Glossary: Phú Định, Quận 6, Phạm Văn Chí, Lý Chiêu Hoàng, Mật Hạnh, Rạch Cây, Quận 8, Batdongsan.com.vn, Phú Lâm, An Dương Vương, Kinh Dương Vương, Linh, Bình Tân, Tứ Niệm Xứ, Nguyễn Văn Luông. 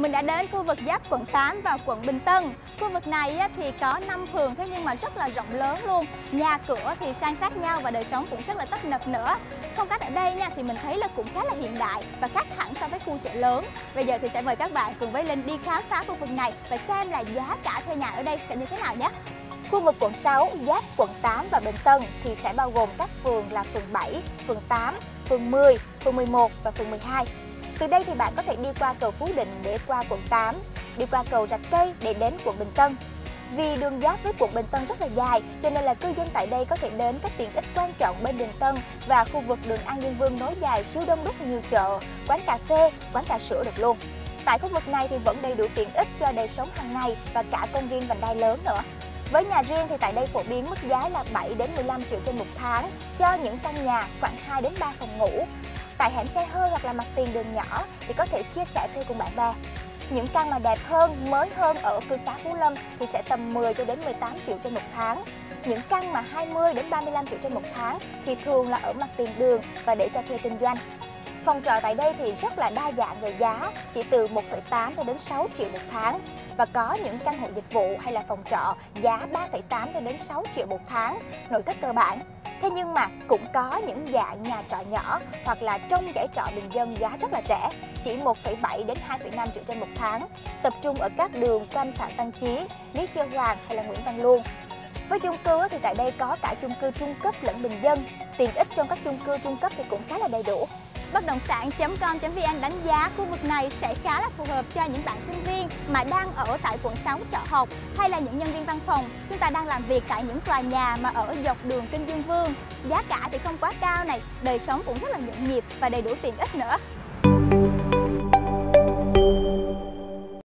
Mình đã đến khu vực giáp quận 8 và quận Bình Tân. Khu vực này thì có 5 phường, thế nhưng mà rất là rộng lớn luôn. Nhà cửa thì san sát nhau và đời sống cũng rất là tấp nập nữa. Phong cách ở đây nha thì mình thấy là cũng khá là hiện đại và khác hẳn so với khu chợ lớn. Bây giờ thì sẽ mời các bạn cùng với Linh đi khám phá khu vực này và xem là giá cả thuê nhà ở đây sẽ như thế nào nhé. Khu vực quận 6, giáp quận 8 và Bình Tân thì sẽ bao gồm các phường là phường 7, phường 8, phường 10, phường 11 và phường 12. Từ đây thì bạn có thể đi qua cầu Phú Định để qua quận 8, đi qua cầu Rạch Cây để đến quận Bình Tân. Vì đường giáp với quận Bình Tân rất là dài, cho nên là cư dân tại đây có thể đến các tiện ích quan trọng bên đường Tân và khu vực đường An Dương Vương nối dài siêu đông đúc nhiều chợ, quán cà phê, quán trà sữa được luôn. Tại khu vực này thì vẫn đầy đủ tiện ích cho đời sống hàng ngày và cả công viên vành đai lớn nữa. Với nhà riêng thì tại đây phổ biến mức giá là 7 đến 15 triệu trên một tháng cho những căn nhà khoảng 2 đến 3 phòng ngủ. Tại hẻm xe hơi hoặc là mặt tiền đường nhỏ thì có thể chia sẻ thuê cùng bạn bè. Những căn mà đẹp hơn, mới hơn ở cư xá Phú Lâm thì sẽ tầm 10 cho đến 18 triệu trên một tháng. Những căn mà 20 đến 35 triệu trên một tháng thì thường là ở mặt tiền đường và để cho thuê kinh doanh. Phòng trọ tại đây thì rất là đa dạng về giá, chỉ từ 1,8 cho đến 6 triệu một tháng. Và có những căn hộ dịch vụ hay là phòng trọ giá 3,8 cho đến 6 triệu một tháng, nội thất cơ bản. Thế nhưng mà cũng có những dạng nhà trọ nhỏ hoặc là trong dãy trọ bình dân giá rất là rẻ, chỉ 1,7 đến 2,5 triệu trên một tháng, tập trung ở các đường quanh Phạm Văn Chí, Lý Chiêu Hoàng hay là Nguyễn Văn Luông. Với chung cư thì tại đây có cả chung cư trung cấp lẫn bình dân, tiện ích trong các chung cư trung cấp thì cũng khá là đầy đủ. Batdongsan.com.vn đánh giá khu vực này sẽ khá là phù hợp cho những bạn sinh viên mà đang ở tại quận 6 trọ học hay là những nhân viên văn phòng. Chúng ta đang làm việc tại những tòa nhà mà ở dọc đường Kinh Dương Vương. Giá cả thì không quá cao này, đời sống cũng rất là nhộn nhịp và đầy đủ tiện ích nữa.